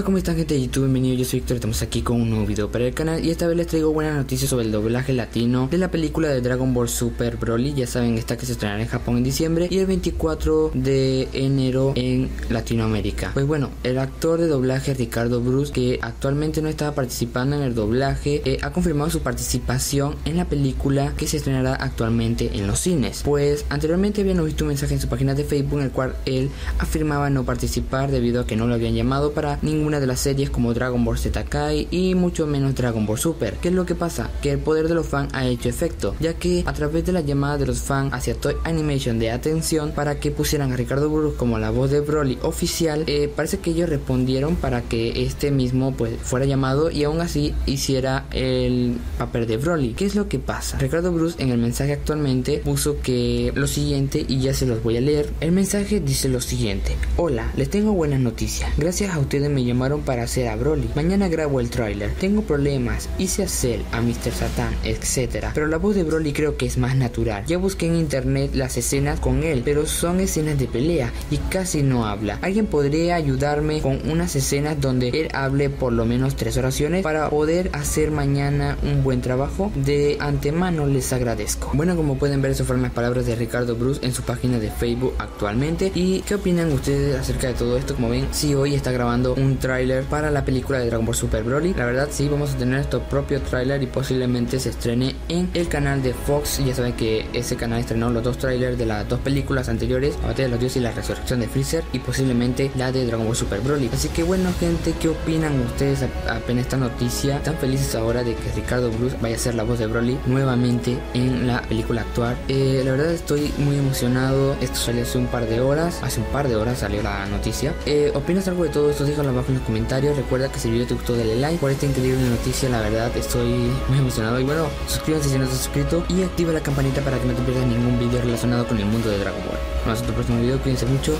Hola, ¿cómo están, gente de YouTube? Bienvenido, yo soy Víctor. Estamos aquí con un nuevo video para el canal y esta vez les traigo buenas noticias sobre el doblaje latino de la película de Dragon Ball Super Broly. Ya saben, esta que se estrenará en Japón en diciembre y el 24 de enero en Latinoamérica. Pues bueno, el actor de doblaje Ricardo Bruce, que actualmente no estaba participando en el doblaje, ha confirmado su participación en la película que se estrenará actualmente en los cines. Pues anteriormente habíamos visto un mensaje en su página de Facebook en el cual él afirmaba no participar debido a que no lo habían llamado para ninguna de las series como Dragon Ball Z Kai y mucho menos Dragon Ball Super. ¿Qué es lo que pasa? Que el poder de los fans ha hecho efecto, ya que a través de la llamada de los fans hacia Toei Animation de atención para que pusieran a Ricardo Bruce como la voz de Broly oficial, parece que ellos respondieron para que este mismo pues fuera llamado y aún así hiciera el papel de Broly. ¿Qué es lo que pasa? Ricardo Bruce en el mensaje actualmente puso que lo siguiente, y ya se los voy a leer. El mensaje dice lo siguiente: hola, les tengo buenas noticias. Gracias a ustedes me llamaron para hacer a Broly. Mañana grabo el tráiler. Tengo problemas, hice a Cell, a Mr. Satan, etc. Pero la voz de Broly creo que es más natural. Ya busqué en internet las escenas con él, pero son escenas de pelea y casi no habla. ¿Alguien podría ayudarme con unas escenas donde él hable por lo menos 3 oraciones para poder hacer mañana un buen trabajo? De antemano les agradezco. Bueno, como pueden ver, esas fueron las palabras de Ricardo Bruce en su página de Facebook actualmente. ¿Y qué opinan ustedes acerca de todo esto? Como ven, sí, hoy está grabando un tráiler para la película de Dragon Ball Super Broly. La verdad, sí, vamos a tener nuestro propio tráiler y posiblemente se estrene en el canal de Fox. Ya saben que ese canal estrenó los 2 trailers de las 2 películas anteriores, Batalla de los Dios y la resurrección de Freezer, y posiblemente la de Dragon Ball Super Broly. Así que bueno, gente, ¿qué opinan ustedes apenas esta noticia? ¿Tan felices ahora de que Ricardo Bruce vaya a ser la voz de Broly nuevamente en la película actual? La verdad, estoy muy emocionado. Esto salió hace un par de horas. Hace un par de horas salió la noticia. ¿Opinas algo de todo esto? Déjalo abajo en los comentarios. Recuerda que si el video te gustó, dale like. Por esta increíble noticia, la verdad estoy muy emocionado. Y bueno, suscríbanse si no estás suscrito y activa la campanita para que no te pierdas ningún video relacionado con el mundo de Dragon Ball. Nos vemos en tu próximo video. Cuídense mucho.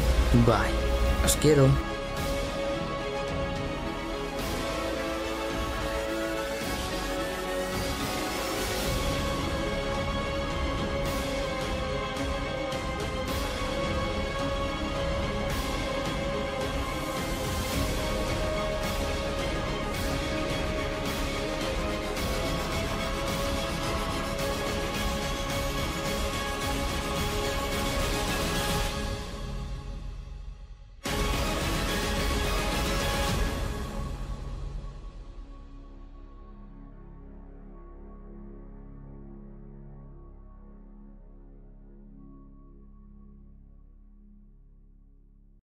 Bye. Los quiero.